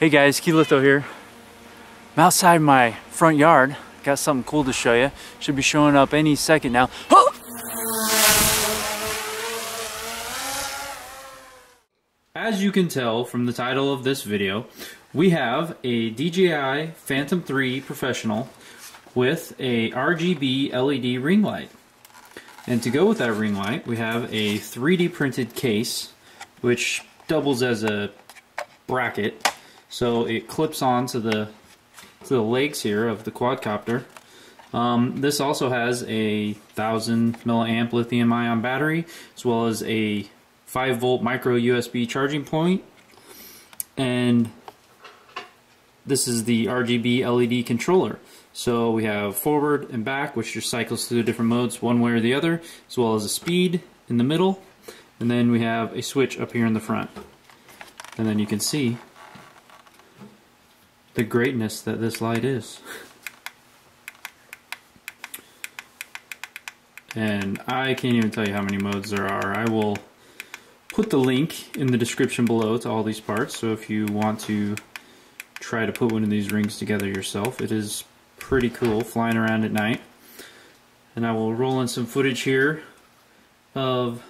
Hey guys, Keylitho here. I'm outside my front yard. Got something cool to show you. Should be showing up any second now. Oh! As you can tell from the title of this video, we have a DJI Phantom 3 Professional with a RGB LED ring light. And to go with that ring light, we have a 3D printed case, which doubles as a bracket. So it clips on to the legs here of the quadcopter. This also has a 1000 mAh lithium-ion battery, as well as a 5-volt micro USB charging point. And this is the RGB LED controller. So we have forward and back, which just cycles through the different modes one way or the other, as well as a speed in the middle. And then we have a switch up here in the front. And then you can see the greatness that this light is. And I can't even tell you how many modes there are. I will put the link in the description below to all these parts, so if you want to try to put one of these rings together yourself, it is pretty cool flying around at night. And I will roll in some footage here of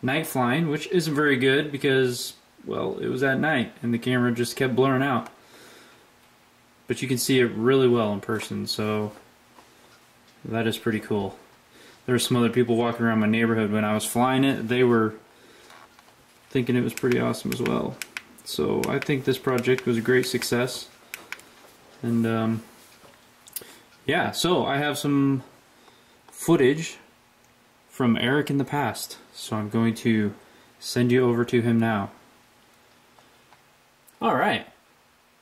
night flying, which isn't very good because, well, it was at night and the camera just kept blurring out. But you can see it really well in person, so that is pretty cool. There were some other people walking around my neighborhood when I was flying it. They were thinking it was pretty awesome as well. So I think this project was a great success. And yeah, so I have some footage from Eric in the past, so I'm going to send you over to him now. Alright,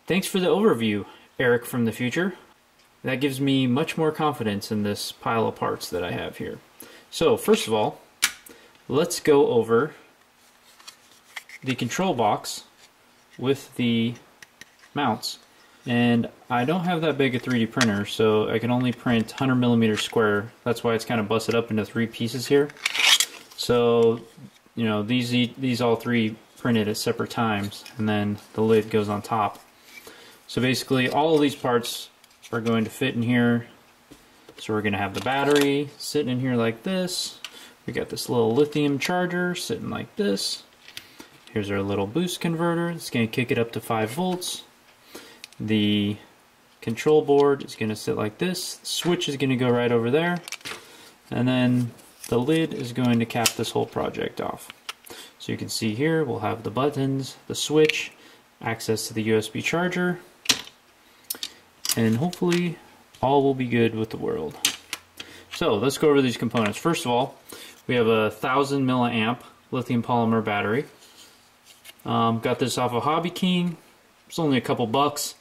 thanks for the overview, Eric from the future. That gives me much more confidence in this pile of parts that I have here. So first of all, let's go over the control box with the mounts. And I don't have that big a 3D printer, so I can only print 100 mm square. That's why it's kind of busted up into 3 pieces here. So, you know, these all 3 printed at separate times, and then the lid goes on top. So basically all of these parts are going to fit in here. So we're going to have the battery sitting in here like this. We got this little lithium charger sitting like this. Here's our little boost converter. It's going to kick it up to 5 volts. The control board is going to sit like this. The switch is going to go right over there. And then the lid is going to cap this whole project off. So you can see here we'll have the buttons, the switch, access to the USB charger, and hopefully all will be good with the world. So let's go over these components. First of all, we have a 1000 mAh lithium polymer battery. Got this off of Hobby King. It's only a couple bucks.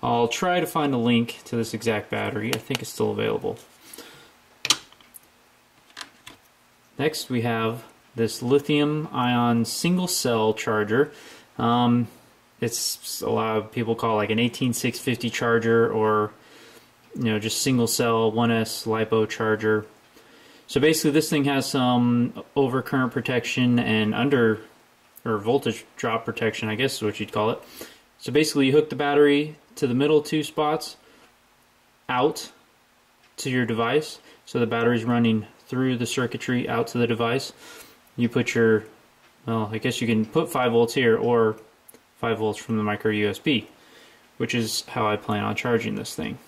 I'll try to find a link to this exact battery. I think it's still available. Next we have this lithium ion single cell charger. It's a lot of people call it like an 18650 charger, or you know, just single cell 1S LiPo charger. So basically this thing has some overcurrent protection and under or voltage drop protection, I guess is what you'd call it. So basically you hook the battery to the middle 2 spots out to your device, so the battery's running through the circuitry out to the device. You put your, well, I guess you can put 5 volts here or 5 volts from the micro USB, which is how I plan on charging this thing.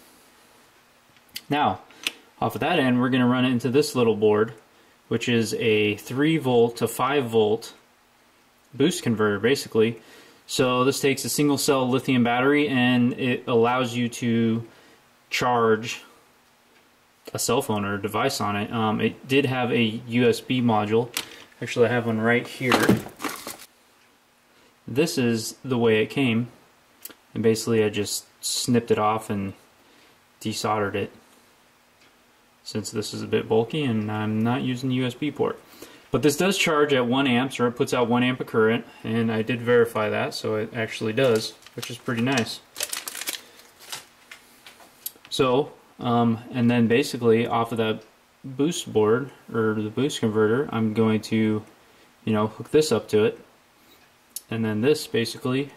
Now, off of that end, we're going to run it into this little board, which is a 3 volt to 5 volt boost converter, basically. So this takes a single cell lithium battery and it allows you to charge a cell phone or a device on it. It did have a USB module. Actually, I have one right here. This is the way it came, and basically I just snipped it off and desoldered it, since this is a bit bulky and I'm not using the USB port. But this does charge at 1 amp, or it puts out 1 amp of current, and I did verify that, so it actually does, which is pretty nice. So, and then basically off of that boost board, or the boost converter, I'm going to, you know, hook this up to it. And then this basically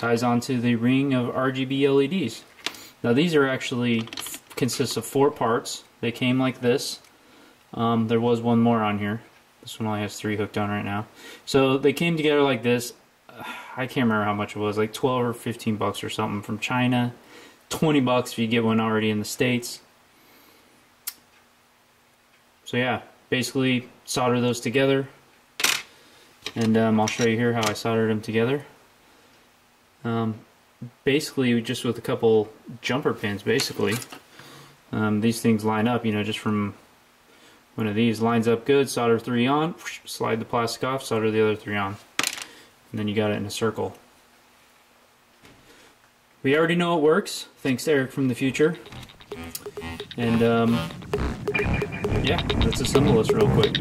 ties onto the ring of RGB LEDs. Now these are actually consists of 4 parts. They came like this. There was one more on here. This one only has 3 hooked on right now. So they came together like this. I can't remember how much it was, like 12 or 15 bucks or something from China. 20 bucks if you get one already in the States. So yeah, basically solder those together. And I'll show you here how I soldered them together. Basically just with a couple jumper pins, basically. These things line up, you know, just from one of these lines up good, solder 3 on, slide the plastic off, solder the other 3 on. And then you got it in a circle. We already know it works, thanks to Eric from the future. And yeah, let's assemble this real quick.